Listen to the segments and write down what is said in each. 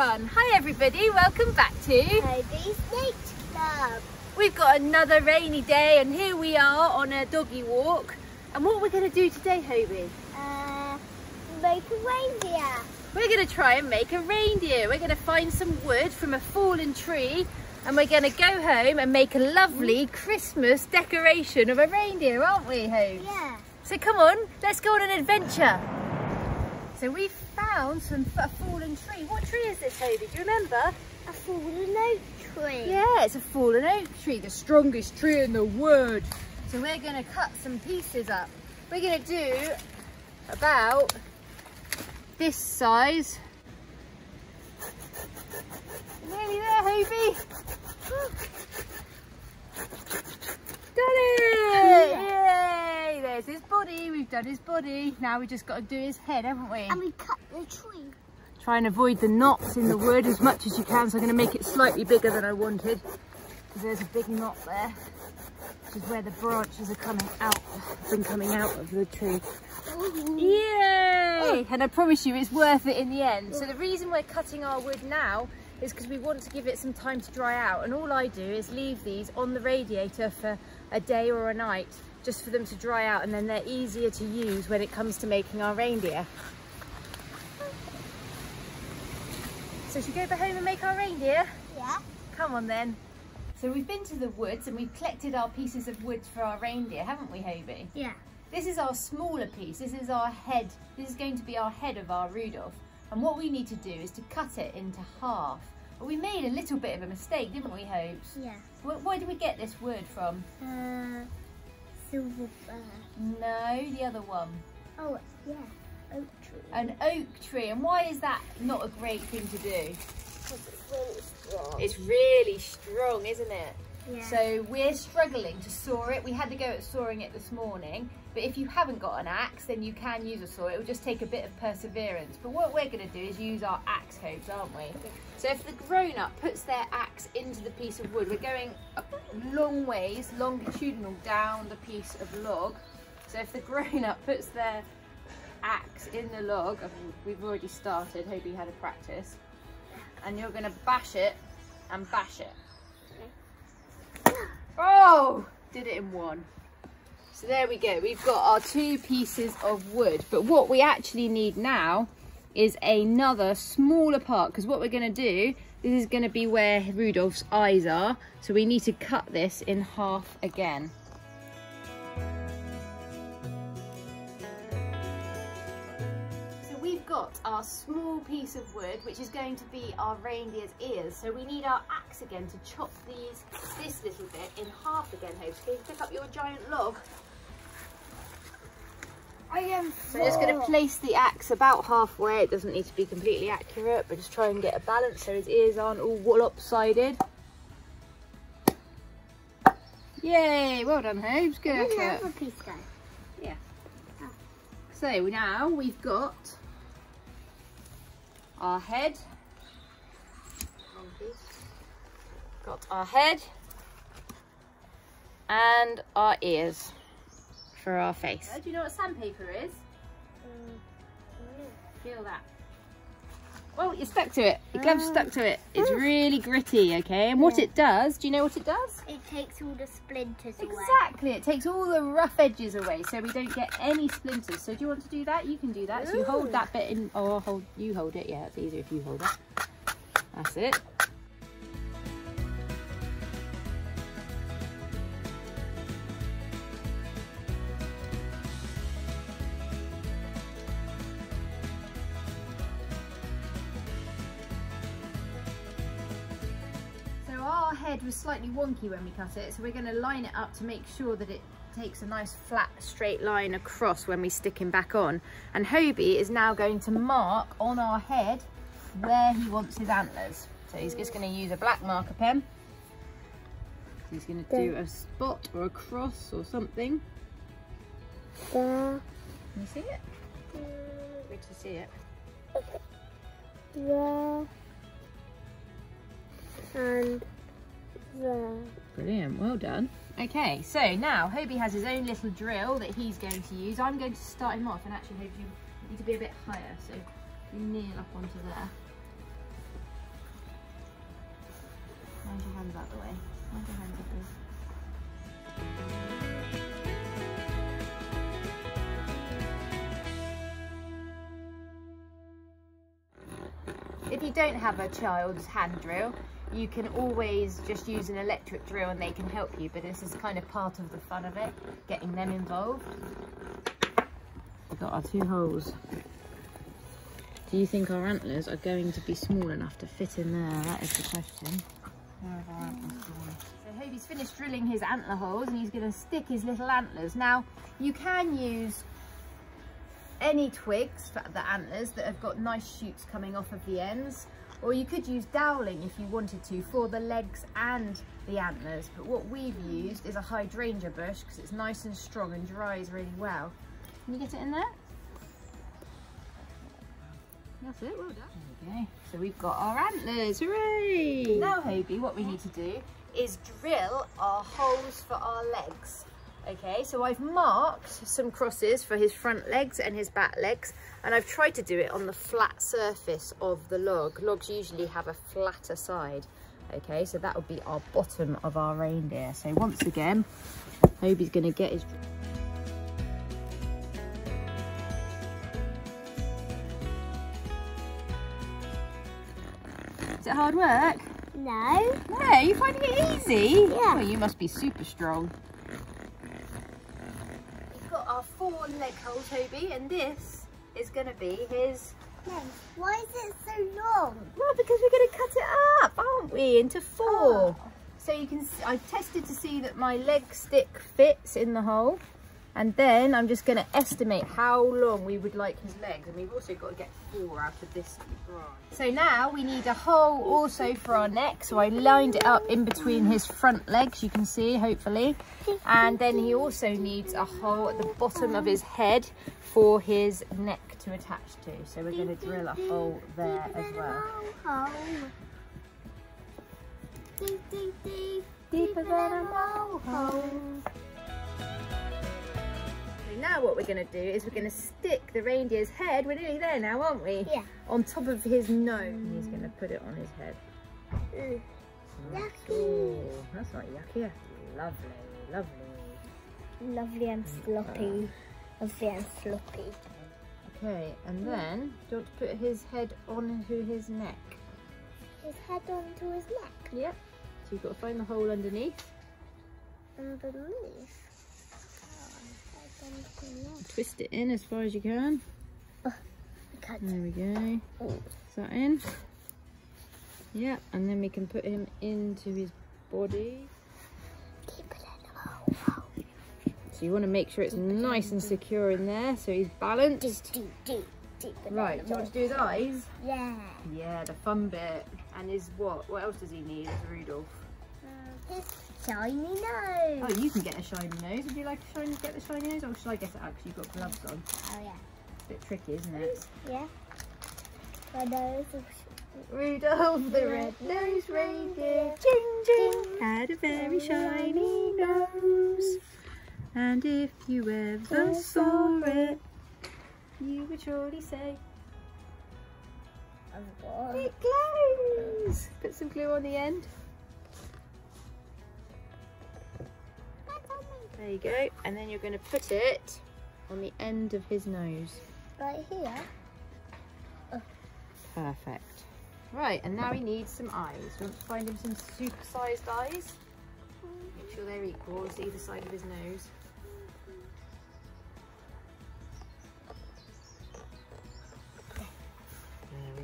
Hi everybody, welcome back to Hobie's Nature Club. We've got another rainy day and here we are on a doggy walk. And what we're going to do today, Hobie? Make a reindeer. We're going to try and make a reindeer. We're going to find some wood from a fallen tree and we're going to go home and make a lovely Christmas decoration of a reindeer, aren't we, Hobie? Yeah. So come on, let's go on an adventure. So we've found a fallen tree. What tree is this, Hobie? Do you remember? A fallen oak tree. Yeah, it's a fallen oak tree, the strongest tree in the world. So we're going to cut some pieces up. We're going to do about this size. Nearly there, Hobie. Done it! Yeah. Yay! There's his body. We've done his body. Now we just got to do his head, haven't we? And we cut the tree. Try and avoid the knots in the wood as much as you can. So I'm going to make it slightly bigger than I wanted because there's a big knot there, which is where the branches are coming out. Been coming out of the tree. Ooh. Yay! Oh. And I promise you, it's worth it in the end. So the reason we're cutting our wood now is because we want to give it some time to dry out, and all I do is leave these on the radiator for a day or a night just for them to dry out, and then they're easier to use when it comes to making our reindeer. So should we go back home and make our reindeer? Yeah. Come on then. So we've been to the woods and we've collected our pieces of wood for our reindeer, haven't we, Hobie? Yeah. This is our smaller piece, this is our head, this is going to be our head of our Rudolph. And what we need to do is to cut it into half. But we made a little bit of a mistake, didn't we, Hopes? Yeah. Where did we get this word from? Silverfir. No, the other one. Oh, yeah, oak tree. An oak tree. And why is that not a great thing to do? Because it's really strong. It's really strong, isn't it? Yeah. So we're struggling to saw it. We had to go at sawing it this morning, but if you haven't got an axe then you can use a saw. It will just take a bit of perseverance. But what we're going to do is use our axe hooves, aren't we? Yeah. So if the grown-up puts their axe into the piece of wood, we're going a long ways, longitudinal, down the piece of log. So if the grown-up puts their axe in the log, we've already started, hope you had a practice, and you're going to bash it and bash it. Oh, did it in one. So there we go, we've got our two pieces of wood. But what we actually need now is another smaller part, because what we're going to do, this is going to be where Rudolph's eyes are. So we need to cut this in half again. So we've got our small piece of wood, which is going to be our reindeer's ears. So we need our axe again to chop this little bit in half again, Hope. Can you pick up your giant log? I am. So I'm just going to place the axe about halfway. It doesn't need to be completely accurate, but just try and get a balance so his ears aren't all lopsided. Yay! Well done, Hope. Good effort. Yeah. Oh. So now we've got our head. Got our head and our ears for our face. Do you know what sandpaper is? Feel that. Well, you're stuck to it. Your glove's stuck to it. It's really gritty, okay? And what it does, do you know what it does? It takes all the splinters away. Exactly, it takes all the rough edges away so we don't get any splinters. So do you want to do that? You can do that. So you hold that bit in, or you hold it. Yeah, it's easier if you hold it. That's it. head was slightly wonky when we cut it, so we're going to line it up to make sure that it takes a nice flat straight line across when we stick him back on. And Hobie is now going to mark on our head where he wants his antlers. So he's just going to use a black marker pen. He's going to do a spot or a cross or something. Can you see it? Wait to see it. There and there. Brilliant, well done. Okay, so now Hobie has his own little drill that he's going to use. I'm going to start him off, and actually Hobie, you need to be a bit higher, so you kneel up onto there. Mind your hands out the way. Mind your hands out the way. If you don't have a child's hand drill, you can always just use an electric drill and they can help you, but this is kind of part of the fun of it, getting them involved. We've got our two holes. Do you think our antlers are going to be small enough to fit in there? That is the question. Where are our antlers going? So Hobie's finished drilling his antler holes and he's going to stick his little antlers. Now, you can use any twigs for the antlers that have got nice shoots coming off of the ends, or you could use doweling if you wanted to for the legs and the antlers, but what we've used is a hydrangea bush because it's nice and strong and dries really well. Can you get it in there? That's it, well done. There we go. So we've got our antlers, hooray! Now Hobie, what we need to do is drill our holes for our legs. Okay, so I've marked some crosses for his front legs and his back legs, and I've tried to do it on the flat surface of the log. Logs usually have a flatter side. Okay, so that would be our bottom of our reindeer. So once again, Hobie's going to get his... Is it hard work? No. No, you're finding it easy? Yeah. Well, you must be super strong. Four leg holes, Hobie, and this is going to be his legs. Why is it so long? Well, because we're going to cut it up, aren't we, into four. Oh. So you can see, I've tested to see that my leg stick fits in the hole, and then I'm just going to estimate how long we would like his legs, and we've also got to get four out of this branch. So now we need a hole also for our neck, so I lined it up in between his front legs, you can see, hopefully, and then he also needs a hole at the bottom of his head for his neck to attach to, so we're going to drill a hole there as well. Deeper than a mole hole. Now what we're going to do is we're going to stick the reindeer's head, we're nearly there now, aren't we? Yeah. On top of his nose. He's going to put it on his head. Mm. Yucky. Oh, that's not yucky, that's lovely, lovely. Lovely and floppy. Lovely and floppy. Okay, and then, do you want to put his head onto his neck? His head onto his neck? Yep. So you've got to find the hole underneath. Underneath? Twist it in as far as you can. Oh, there we go. Oh. Is that in? Yeah, and then we can put him into his body. Keep it in. Oh, wow. So you want to make sure it's nice and secure in there, so he's balanced. Right, do you want to do his eyes? Yeah. Yeah, the fun bit. And his what? What else does he need? It's Rudolph. His shiny nose. Oh, you can get a shiny nose. Would you like to get the shiny nose, or should I get it out because you've got gloves on? Oh yeah. It's a bit tricky, isn't it? Yeah. My nose. Rudolph the red-nosed reindeer, ching ching, had a very shiny nose. And if you ever saw it, you would surely say, it glows. Put some glue on the end. There you go, and then you're going to put it on the end of his nose. Right here? Oh. Perfect. Right, and now he needs some eyes. Do you want to find him some super-sized eyes? Make sure they're equal to either side of his nose.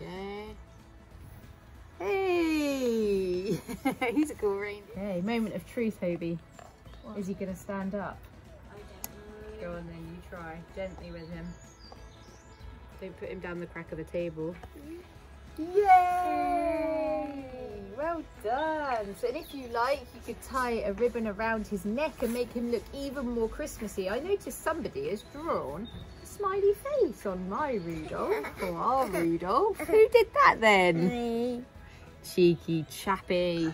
There we go. Hey! Hobie. He's a cool reindeer. Hey, moment of truth, Hobie. What? Is he going to stand up? I don't know. Go on then, you try. Gently with him. Don't put him down the crack of the table. Yay! Well done. So if you like, you could tie a ribbon around his neck and make him look even more Christmassy. I noticed somebody has drawn a smiley face on my Rudolph, or our Rudolph. Who did that then? Me. Cheeky chappy.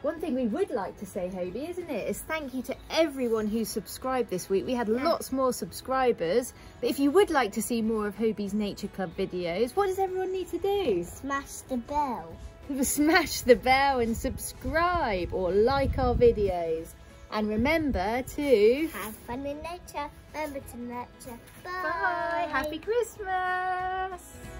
One thing we would like to say, Hobie, isn't it, is thank you to everyone who subscribed this week. We had lots more subscribers. But if you would like to see more of Hobie's Nature Club videos, what does everyone need to do? Smash the bell. Smash the bell and subscribe or like our videos. And remember to... have fun in nature. Remember to nurture. Bye. Bye. Happy Christmas.